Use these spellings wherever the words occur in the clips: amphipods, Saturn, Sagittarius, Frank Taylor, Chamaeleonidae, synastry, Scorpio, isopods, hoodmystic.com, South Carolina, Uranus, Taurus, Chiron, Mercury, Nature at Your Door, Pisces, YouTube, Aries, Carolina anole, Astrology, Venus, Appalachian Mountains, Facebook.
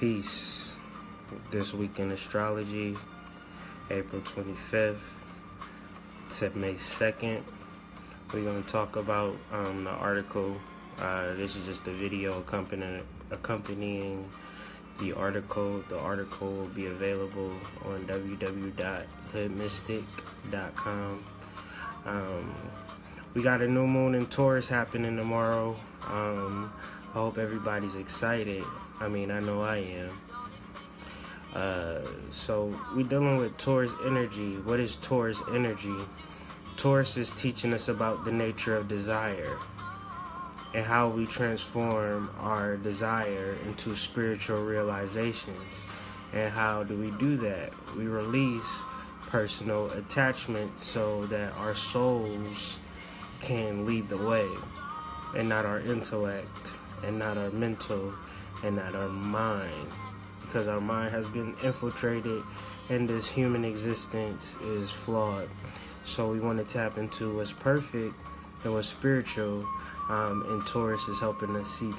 peace. This week in astrology, April 25th to May 2nd. We're going to talk about the article. This is just a video accompanying the article. The article will be available on www.hoodmystic.com. We got a new moon in Taurus happening tomorrow. I hope everybody's excited. I mean, I know I am. So we're dealing with Taurus energy. What is Taurus energy? Taurus is teaching us about the nature of desire and how we transform our desire into spiritual realizations. And how do we do that? We release personal attachment so that our souls can lead the way, and not our intellect, and not our mental, and not our mind. Because our mind has been infiltrated and this human existence is flawed. So we want to tap into what's perfect and what's spiritual, and Taurus is helping us see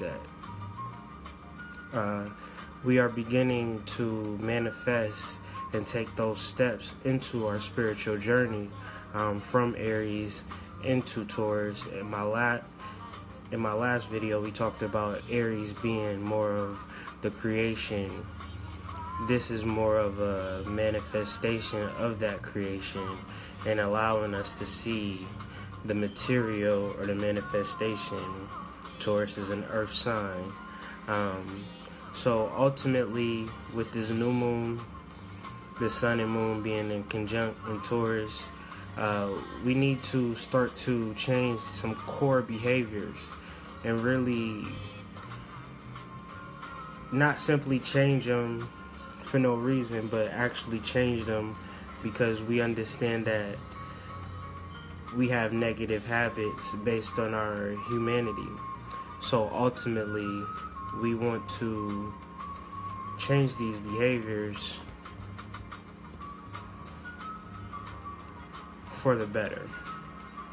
that. We are beginning to manifest and take those steps into our spiritual journey, from Aries into Taurus. In my last video, we talked about Aries being more of the creation. This is more of a manifestation of that creation and allowing us to see the material or the manifestation. Taurus is an earth sign. So ultimately, with this new moon, the sun and moon being in conjunct in Taurus, we need to start to change some core behaviors. And really not simply change them for no reason, but actually change them because we understand that we have negative habits based on our humanity. So ultimately, we want to change these behaviors for the better.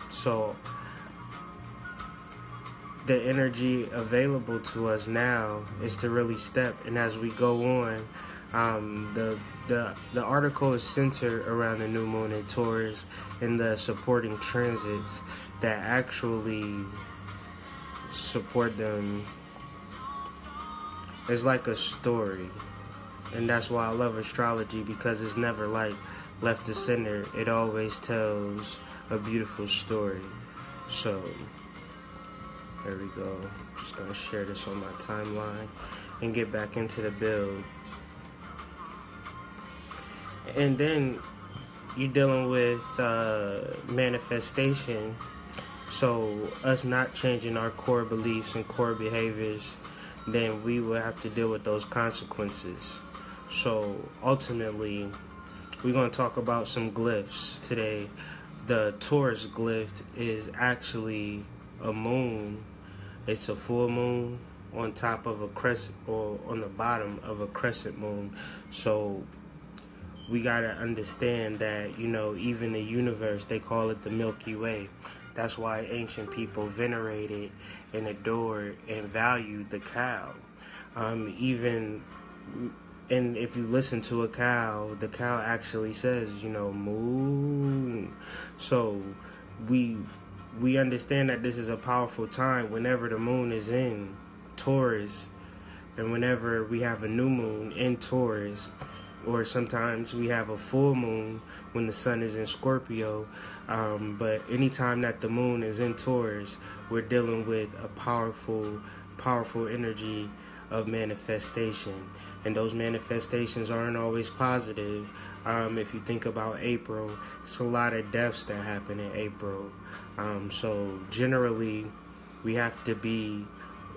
So the energy available to us now is to really step, and as we go on, the article is centered around the new moon in Taurus and the supporting transits that actually support them. It's like a story, and that's why I love astrology, because it's never like left to center. It always tells a beautiful story. So there we go. Just gonna share this on my timeline and get back into the build. And then you're dealing with manifestation. So us not changing our core beliefs and core behaviors, then we will have to deal with those consequences. So ultimately, we're gonna talk about some glyphs today. The Taurus glyph is actually a moon. It's a full moon on top of a crescent, or on the bottom of a crescent moon. So we gotta understand that, you know, even the universe, they call it the Milky Way. That's why ancient people venerated and adored and valued the cow. And if you listen to a cow, the cow actually says, you know, moo. So we understand that this is a powerful time whenever the moon is in Taurus, and whenever we have a new moon in Taurus, or sometimes we have a full moon when the sun is in Scorpio. But anytime that the moon is in Taurus, we're dealing with a powerful energy of manifestation, and those manifestations aren't always positive. If you think about April, it's a lot of deaths that happen in April. So generally, we have to be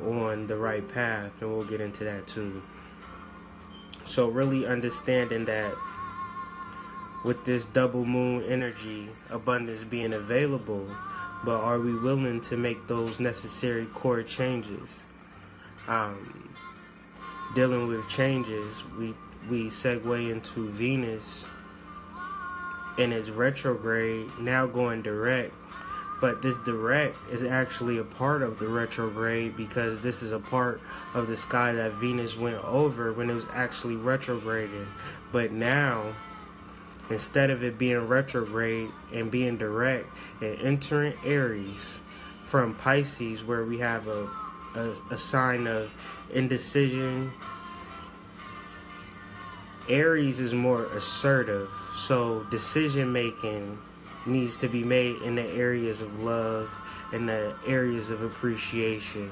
on the right path, and we'll get into that too. So really understanding that with this double moon energy, abundance being available, but are we willing to make those necessary core changes? Dealing with changes, we segue into Venus, and it's retrograde, now going direct. But this direct is actually a part of the retrograde, because this is a part of the sky that Venus went over when it was actually retrograded. But now, instead of it being retrograde and being direct and entering Aries from Pisces, where we have a sign of indecision, Aries is more assertive. So decision making needs to be made in the areas of love and the areas of appreciation.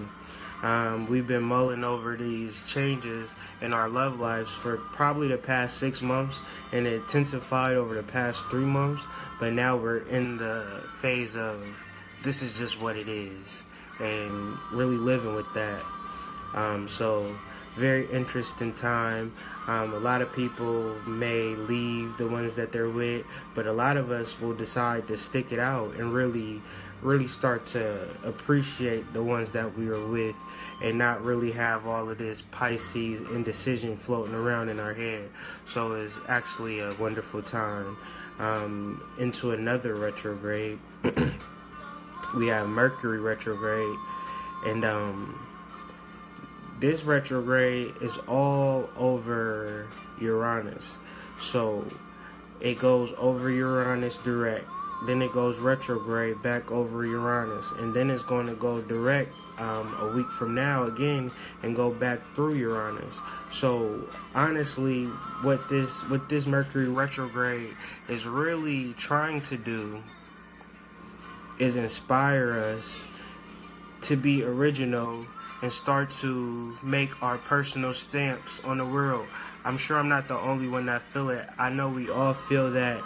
We've been mulling over these changes in our love lives for probably the past 6 months, and it intensified over the past 3 months, but now we're in the phase of this is just what it is and really living with that. So very interesting time. A lot of people may leave the ones that they're with, but a lot of us will decide to stick it out and really start to appreciate the ones that we are with, and not really have all of this Pisces indecision floating around in our head. So it's actually a wonderful time. Into another retrograde. We have Mercury retrograde, and this retrograde is all over Uranus. So it goes over Uranus direct, then it goes retrograde back over Uranus, and then it's going to go direct a week from now again and go back through Uranus. So honestly, what this Mercury retrograde is really trying to do is inspire us to be original and start to make our personal stamps on the world. I'm sure I'm not the only one that feel it. I know we all feel that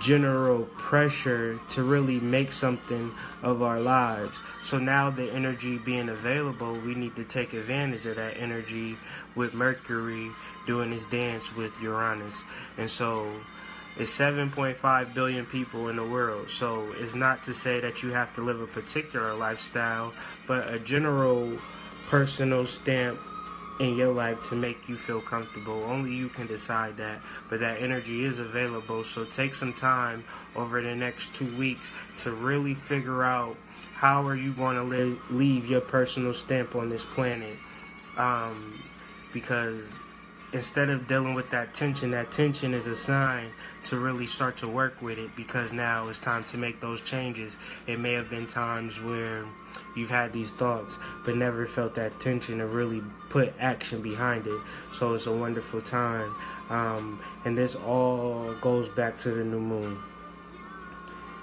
general pressure to really make something of our lives. So now the energy being available, we need to take advantage of that energy with Mercury doing his dance with Uranus. And so it's 7.5 billion people in the world, so it's not to say that you have to live a particular lifestyle, but a general personal stamp in your life to make you feel comfortable. Only you can decide that, but that energy is available. So take some time over the next 2 weeks to really figure out how are you going to leave your personal stamp on this planet, because instead of dealing with that tension is a sign to really start to work with it, because now it's time to make those changes. It may have been times where you've had these thoughts but never felt that tension to really put action behind it. So it's a wonderful time. And this all goes back to the new moon,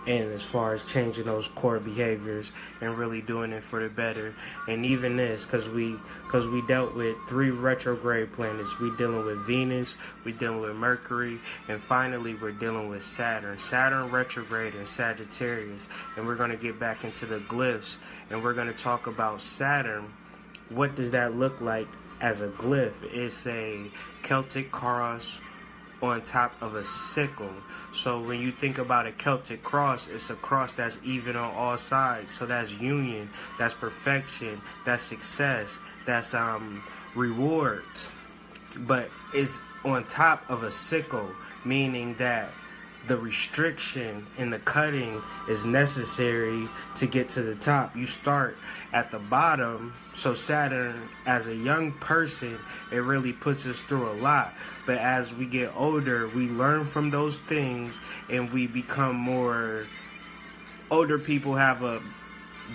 and as far as changing those core behaviors and really doing it for the better. And even this, because we dealt with 3 retrograde planets. We're dealing with Venus, we're dealing with Mercury, and finally we're dealing with Saturn. Saturn retrograde in Sagittarius, and we're going to get back into the glyphs, and we're going to talk about Saturn. What does that look like as a glyph? It's a Celtic cross on top of a sickle. So when you think about a Celtic cross, it's a cross that's even on all sides. So that's union, that's perfection, that's success, that's rewards. But it's on top of a sickle, meaning that the restriction and the cutting is necessary to get to the top. You start at the bottom. So Saturn, as a young person, it really puts us through a lot. But as we get older, we learn from those things and we become more. Older people have a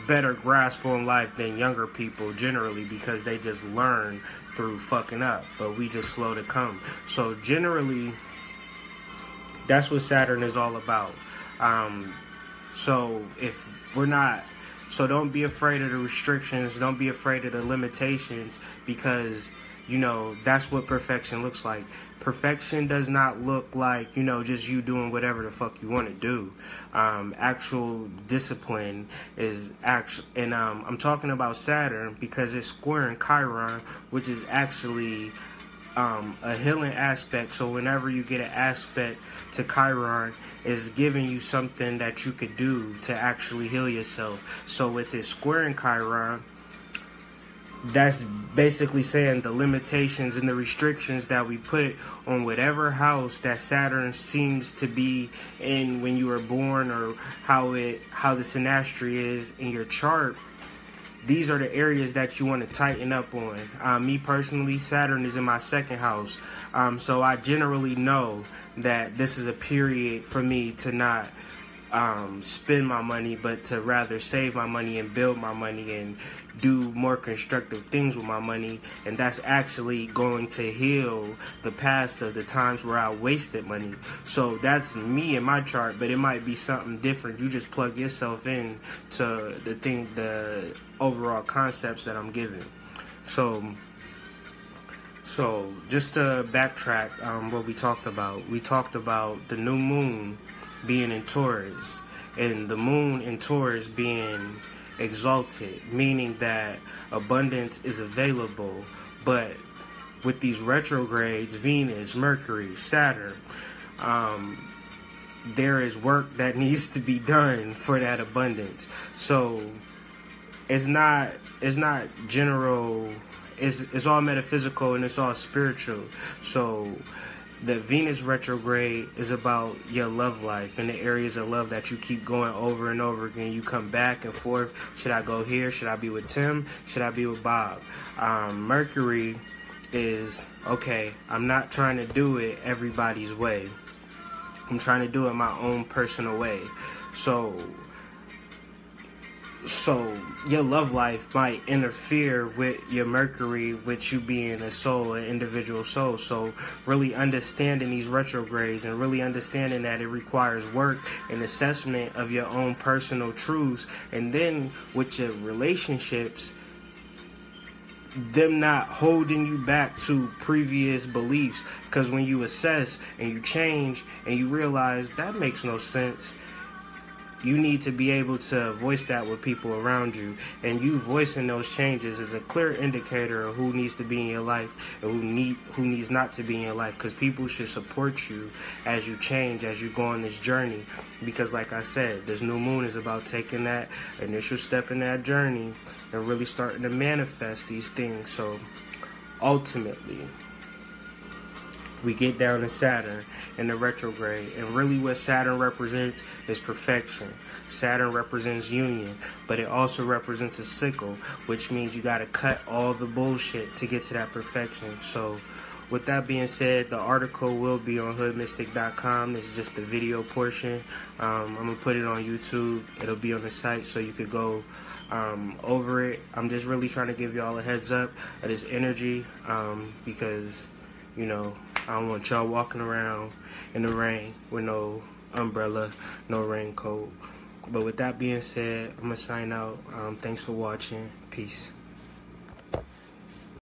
better grasp on life than younger people generally, because they just learn through fucking up, but we just slow to come. So generally, that's what Saturn is all about. So don't be afraid of the restrictions. Don't be afraid of the limitations, because, that's what perfection looks like. Perfection does not look like, just you doing whatever the fuck you want to do. Actual discipline is actually, and I'm talking about Saturn because it's squaring Chiron, which is actually a healing aspect. So whenever you get an aspect to Chiron, is giving you something that you could do to actually heal yourself. So with this square in Chiron, that's basically saying the limitations and the restrictions that we put on whatever house that Saturn seems to be in when you were born, or how the synastry is in your chart. These are the areas that you want to tighten up on. Me personally, Saturn is in my second house. So I generally know that this is a period for me to not spend my money, but to rather save my money and build my money and do more constructive things with my money. And that's actually going to heal the past of the times where I wasted money. So that's me in my chart, but it might be something different. You just plug yourself in to the overall concepts that I'm giving. So just to backtrack, what we talked about the new moon being in Taurus, and the moon in Taurus being exalted, meaning that abundance is available. But with these retrogrades, Venus, Mercury, Saturn, there is work that needs to be done for that abundance. So it's not general, it's all metaphysical and it's all spiritual. So the Venus retrograde is about your love life and the areas of love that you keep going over and over again. You come back and forth. Should I go here? Should I be with Tim? Should I be with Bob? Mercury is, okay, I'm not trying to do it everybody's way. I'm trying to do it my own personal way. So your love life might interfere with your Mercury, with you being a soul, an individual soul. So really understanding these retrogrades and really understanding that it requires work and assessment of your own personal truths. And then with your relationships, them not holding you back to previous beliefs. Because when you assess and you change and you realize that makes no sense, you need to be able to voice that with people around you. And you voicing those changes is a clear indicator of who needs to be in your life and who needs not to be in your life. Because people should support you as you change, as you go on this journey. Because like I said, this new moon is about taking that initial step in that journey and really starting to manifest these things. So ultimately, we get down to Saturn in the retrograde, and really what Saturn represents is perfection. Saturn represents union, but it also represents a sickle, which means you got to cut all the bullshit to get to that perfection. So with that being said, the article will be on hoodmystic.com. It's just the video portion. I'm going to put it on YouTube. It'll be on the site, so you could go over it. I'm just really trying to give you all a heads up of this energy, because, you know, I don't want y'all walking around in the rain with no umbrella, no raincoat. But with that being said, I'm going to sign out. Thanks for watching. Peace.